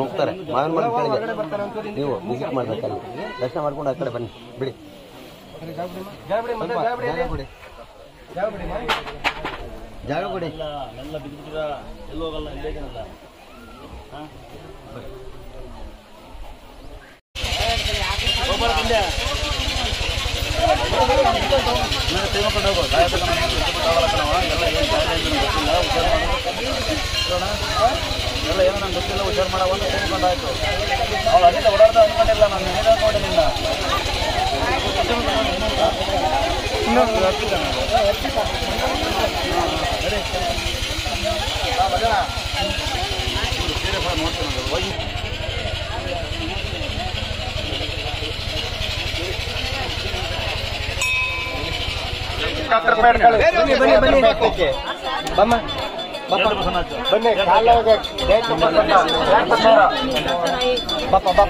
ನುಗ್ತಾರೆ ಮಾವಿನ ಮರ ಕೆಳಗೆ ನೀವು ವಿಸಿಟ್ ಮಾಡಬೇಕಲ್ಲ ದರ್ಶನ ಮಾಡ್ಕೊಂಡು ಆ ಕಡೆ ಬನ್ನಿ ಬಿಡಿ ಜಾಗ ಬಿಡಿ ಎಲ್ಲ ಬಿದ್ದಿರ ಎಲ್ಲೋ ಹೋಗಲ್ಲ ಇಲ್ಲೇನಲ್ಲ ಹಾ ಹೋಗೋ ಬಂದೆ ನಾನು ತೆಗೆಕೊಂಡು ಹೋಗೋ ಜಾಗ ಎಲ್ಲ ಏನೋ ನಾನು ಗೊತ್ತಿಲ್ಲ ಉಷಾರ್ ಮಾಡವ ಅಂತ ತಿಳ್ಕೊಂಡು ಆಯ್ತು ಅವಳು ಅಲ್ಲಿಂದ ಓಡಾಡ್ತಾ ಅಂದ್ಕೊಂಡಿಲ್ಲ ನಾನು ಏನೇ ನೋಡಿಲ್ಲ ಬನ್ನಿ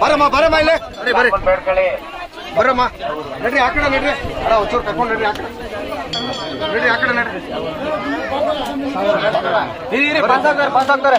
ಬರಮ್ಮ ಇಲ್ಲೇ ಬರಮ್ಮ ನಡ್ರಿ ಆ ಕಡೆ ನಡ್ರಿ ಅಡ ಒಂಚೂರು ಕರ್ಕೊಂಡು ನಡ್ರಿ ಆ ಕಡೆ ನಡ್ರಿ ಪಾಸ್ ಆಗ್ತಾರೆ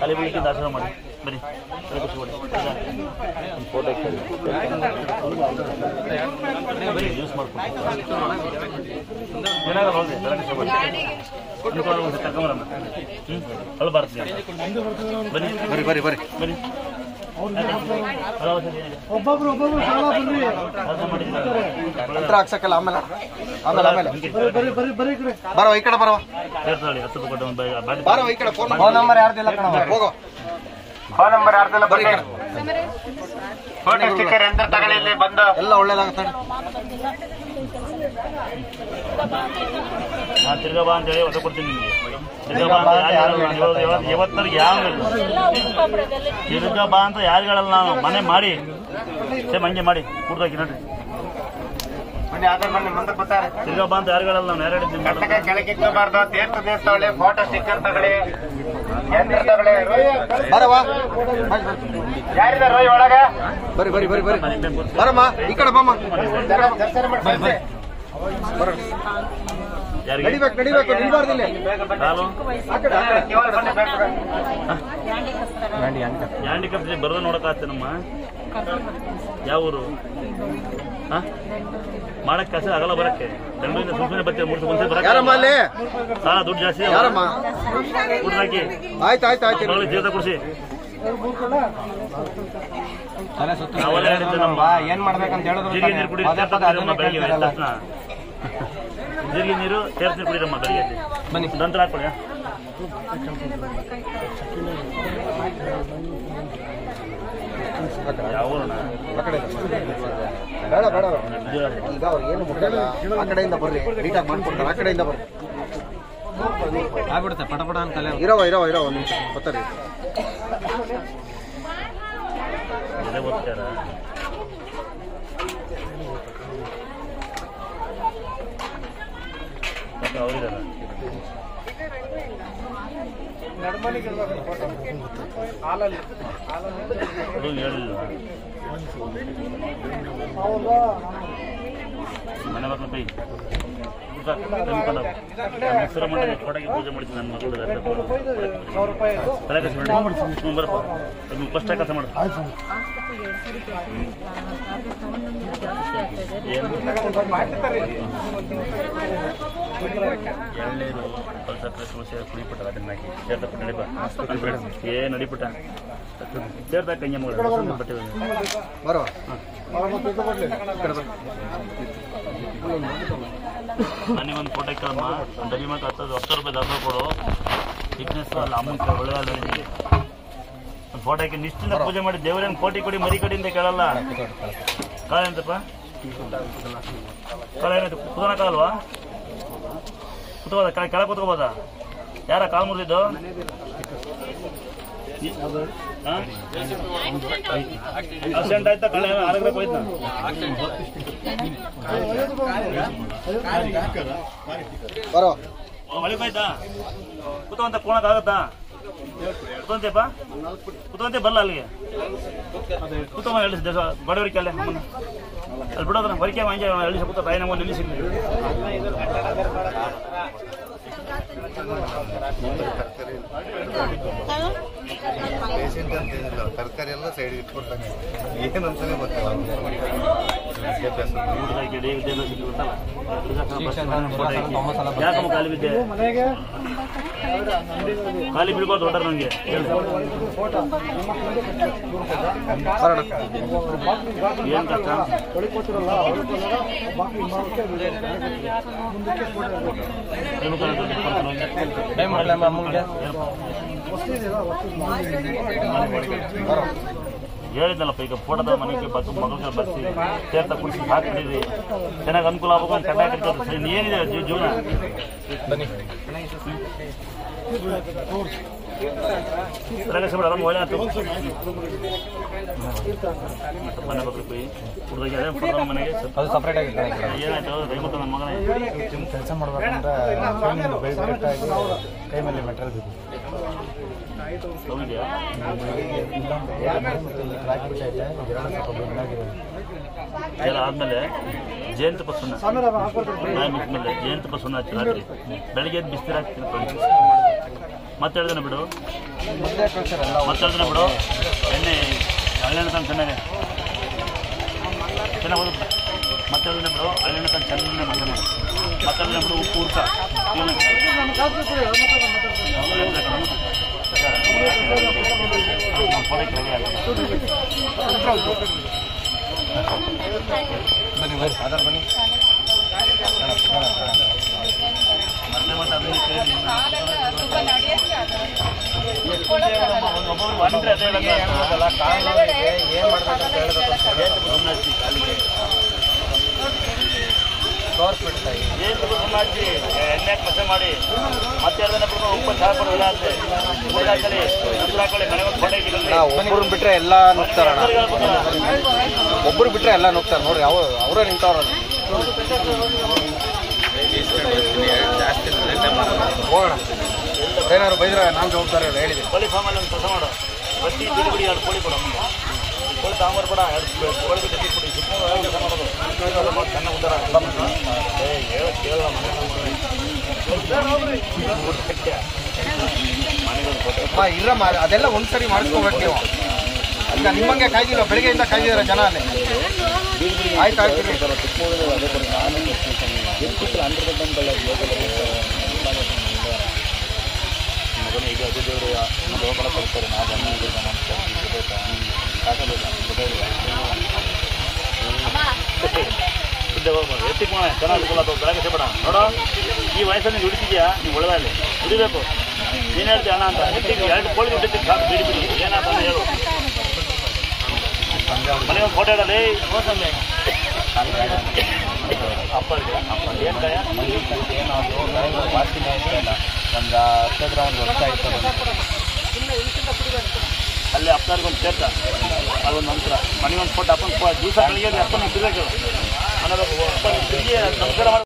ತಲೆ ಬೆಳಿಗ್ಗೆ ದರ್ಶನ ಮಾಡಿ ಬನ್ನಿ ತಲೆ ಖುಷಿ ಮಾಡಿ ಫೋಟೋ ಬರೀ ಯೂಸ್ ಮಾಡ್ಕೊಂಡು ಏನಾಗಲ್ಲ ಹೋಗಿ ತಲೆ ಖುಷಿ ಮಾಡಿ ತಗೊಂಬರಮ್ಮ ಅಲ್ಲಿ ಬರ್ತೀನಿ ಬನ್ನಿ ಒಬ್ಬೊಬ್ರು ಸಾಲ ಬನ್ನಿ ಹತ್ರ ಹಾಕ್ಸಕ್ಕಲ್ಲ ಆಮೇಲೆ ಬರೋ ಈ ಕಡೆ ಬರೋ ಈ ಕಡೆ ಫೋನ್ ನಂಬರ್ ಯಾರ್ದಿಲ್ಲ ಹೋಗೋ ಫೋನ್ ನಂಬರ್ ಯಾರ್ದಿಲ್ಲ ಬರೀ ಬಂದ ಎಲ್ಲ ಒಳ್ಳೇದಾಗ್ತಾನೆ ನಾನು ತಿರ್ಗಬಾ ಅಂತ ಹೇಳಿ ಹೊಸ ಕೊಡ್ತೀನಿ ನಿಮಗೆ ಇವತ್ತರ್ಗೆ ಯಾವ ತಿರ್ಗಾ ಬಾ ಅಂತ ಯಾರು ಹೇಳಲ್ಲ ನಾನು ಮನೆ ಮಾಡಿ ಸೇಮ್ ಹಂಗೆ ಮಾಡಿ ಕುಡ್ದಾಕಿ ನೋಡ್ರಿ ತಿರ್ಗಾ ಬಾ ಅಂತ ಯಾರು ಹೇಳಲ್ಲ ನಾನು ಎರಡು ಫೋಟೋ ಸ್ಟಿಕ್ಕರ್ ತಗೊಳ್ಳಿ ಬರಮ್ಮ ಈ ಕಡೆ ಬಮ್ಮ ನಡಿಬೇಕು ನಿಲ್ಬಾರ್ದಿಲ್ಲ ಬರೋದು ನೋಡಕ್ಕಾಗ್ತದೆ ನಮ್ಮ ಯಾವ ಊರು ಮಾಡಕ್ ಕಸ ಆಗಲ್ಲ ಬರಕ್ಕೆ ಬೆಂಗಳೂರಿನ ಸುಮ್ಮನೆ ಬರ್ತೀರ ಮೂರು ಸಾಲ ದುಡ್ಡು ಜಾಸ್ತಿ ಹಾಕಿ ಆಯ್ತು ಜೀವದ ಖುಷಿ ಏನ್ ಮಾಡ್ಬೇಕಂತ ಹೇಳಿದ್ರು ಜೀರಿಗೆ ನೀರು ಸೇರಿಸಿ ಕುಡಿಯಮ್ಮ ಬೆಳಿಗ್ಗೆ ಬನ್ನಿ ನಂತರ ಹಾಕೊಳ್ಳಿ ಆ ಕಡೆಯಿಂದ ಬರ್ರಿ ನೀಟಾಗಿ ಮಾಡ್ಕೊಡ್ತಾರೆ ಆ ಕಡೆಯಿಂದ ಬರ್ರಿ ಆಗ್ಬಿಡುತ್ತೆ ಪಟಪಟ ಅಂತಲೇ ಇರೋ ಒಂದು ನಿಮಿಷ ಗೊತ್ತಾರೆ ಹೆಸರು ಮಾಡಿ ಫೋಟೋಗೆ ಪೂಜೆ ಮಾಡ್ತೀನಿ ನನ್ನ ಮಕ್ಕಳು ಕಷ್ಟ ಕೆಲಸ ಮಾಡಿ ಎಳ್ಳೇರು ಸಮಸ್ಯೆ ಕುಡಿಬಿಟ್ಟ ಅದನ್ನ ಹಾಕಿ ಸೇರ್ದಪ್ಪ ನಡಿಪ ಏ ನಡಿಬಿಟ್ಟ ಸೇರ್ದ ಕೈಯ ಮಗಳು ಬಟ್ಟೆ ಬರೋ ನನಗೆ ಒಂದು ಫೋಟೋ ಕಮ್ಮ ಡಬ್ಬಿ ಮತ್ತು ₹10 ದಾಖಲೆ ಕೊಡು ಫಿಟ್ನೆಸ್ ಅಲ್ಲಿ ಅಮೌಂಟ್ ಒಳ್ಳೆಯದು ಒಂದು ಫೋಟೋಕ್ಕೆ ನಿಷ್ಠಿಂದ ಪೂಜೆ ಮಾಡಿ ದೇವರೇನು ಕೋಟಿ ಕೊಡಿ ಮರಿ ಕಡಿಯಿಂದ ಕೇಳಲ್ಲ ಕಾಳಂತಪ್ಪ